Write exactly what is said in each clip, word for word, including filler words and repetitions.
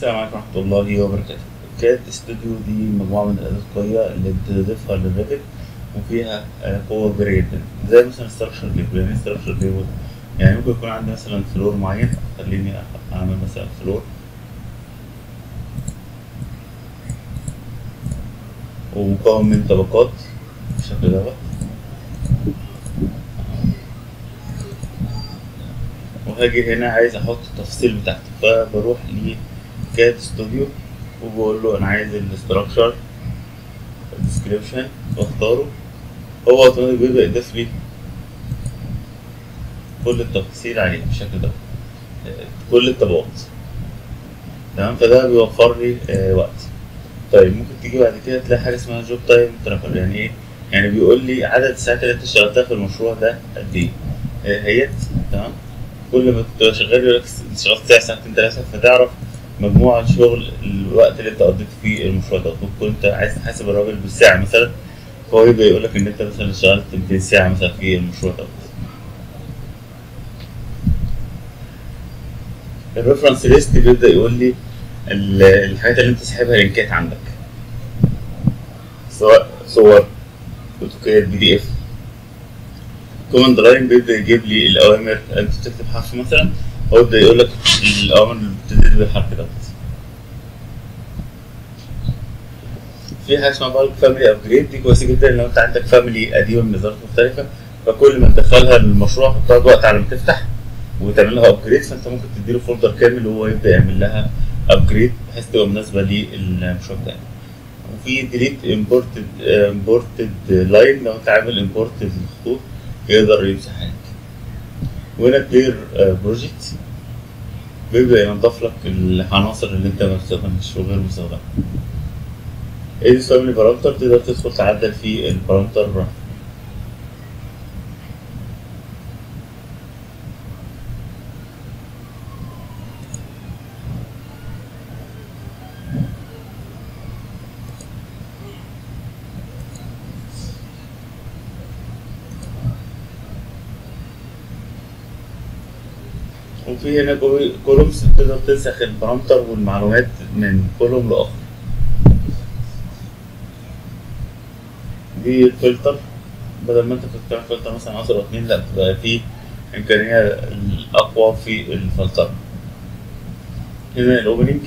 السلام عليكم ورحمة الله وبركاته. كاد استوديو دي مجموعة من الأدوات القوية اللي بتضيفها للريفت وفيها قوة كبيرة جدا، زي مثلا ستراكشر ليبل. يعني ستراكشر ليبل يعني ممكن يكون عندي مثلا فلور معين، خليني أعمل مثلا فلور ومكون من طبقات بالشكل دوت، وهاجي هنا عايز احط التفاصيل بتاعتي، فبروح لكاد ستوديو وبقول له انا عايز الاستراكشر ديسكريبشن واختاره، هو اوتوماتيك بيبدا يضيف لي كل التفاصيل عليه بالشكل ده، كل الطبقات. تمام، فده بيوفر لي آه وقت. طيب ممكن تيجي بعد كده تلاقي حاجه اسمها جوب تايم ترافل. يعني ايه؟ يعني بيقول لي عدد الساعات اللي انت اشتغلتها في المشروع ده قد ايه؟ آه هيت. تمام، كل ما تبقى شغال يقول لك اشتغلت ساعه ساعتين ثلاثه، فتعرف مجموعه شغل الوقت اللي انت قضيت فيه المشروع ده. ممكن انت عايز تحاسب الراجل بالساعه مثلا، فهو يبقى يقول لك ان انت مثلا اشتغلت مئتين ساعه مثلا في المشروع ده. الريفرنس ليست بيبدا يقول لي الحاجات اللي انت ساحبها لينكات عندك، سواء صور، اوتوكاد، بي دي اف. كوماند لاين بيبدا يجيب لي الاوامر، انت بتكتب حرف مثلا هو يبدا يقول لك الاوامر اللي بتبتدي بالحرف دوت. في حاجه اسمها بالك فاميلي ابجريد، دي كويسه جدا لو انت عندك فاميلي قديمه من نظارات مختلفه، فكل ما تدخلها للمشروع بتقعد وقت على ما تفتح وتعمل لها ابجريد، فانت ممكن تديله فولدر كامل وهو يبدا يعمل لها ابجريد بحيث تبقى مناسبه للمشروع بتاعك. وفي ديليت امبورتد امبورتد لاين، لو انت عامل امبورت للخطوط يقدر يمسح حاجة. وهنا كلير بروجكت بيبدا ينضف لك العناصر اللي انت ما بتستخدمهاش وغير مستخدمها. اديت فاميلي بارامتر تقدر تدخل تعدل فيه البارامتر براحتك. وفي هنا كولومز تقدر تنسخ البارامتر والمعلومات من كولوم لاخر. دي الفلتر، بدل ما انت كنت بتعمل فلتر مثلا عشرة او اتنين، لا بتبقى في امكانيه الاقوى في الفلتر. هنا الاوبننج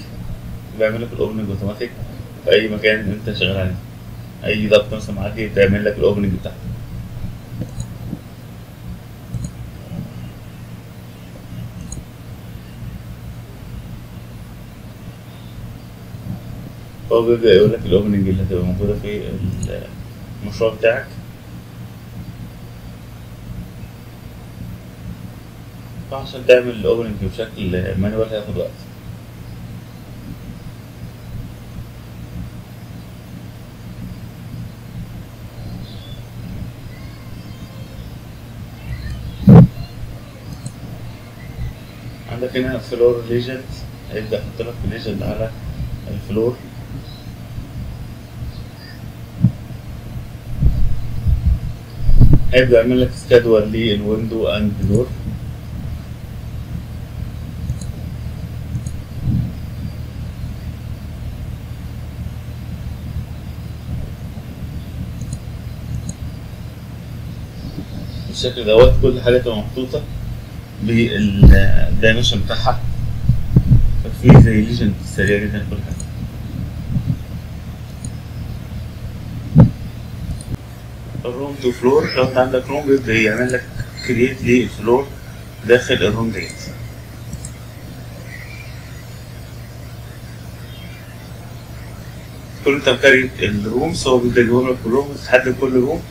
بيعمل لك الاوبننج اوتوماتيك في اي مكان انت شغال عليه، اي ضغط مثلا معدي بتعمل لك الاوبننج بتاعتك. هو بيبدأ يقول لك الأوبننج اللي هتبقى موجودة في المشروع بتاعك، فعشان تعمل الأوبننج بشكل مانوال هياخد وقت. عندك هنا فلور ليجند، هيبدأ يحط لك الليجند على الفلور. هيبدأ يعمل لك سكادول للويندو اند دور. بالشكل دوت كل حاجة تبقى محطوطة بالدايمنشن بتاعها، ففي زي ليجند سريع جدا في كل حاجة. الروم تو فلور، لو انت عندك روم بيبدا يعمل لك كرييت للفلور داخل الروم ديت. كل انت مكريت الروم سواء بيبدا يجيبهم لك كلهم، وتحدد كل روم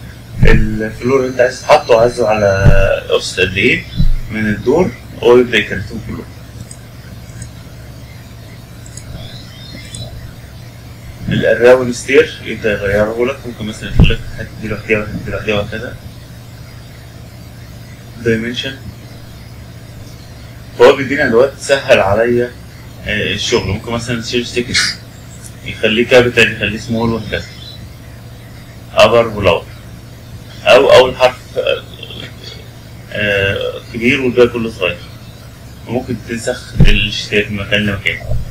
الفلور اللي انت عايز تحطه عايزه على قص قد ايه من الدور، هو بيبدا يكريتهم كلهم. الراوند ستير يبدا يغيره لك، ممكن مثلا يقول لك هتدي له واحده وهتدي له واحده وهكذا. دايمنشن، فهو بيديني ادوات تسهل عليا الشغل، ممكن مثلا شيل ستيكت يخليه كابيتال يخليه سمول وهكذا، ابر ولور، او اول حرف كبير والباقي كله صغير، وممكن تنسخ الشتات من مكان لمكان.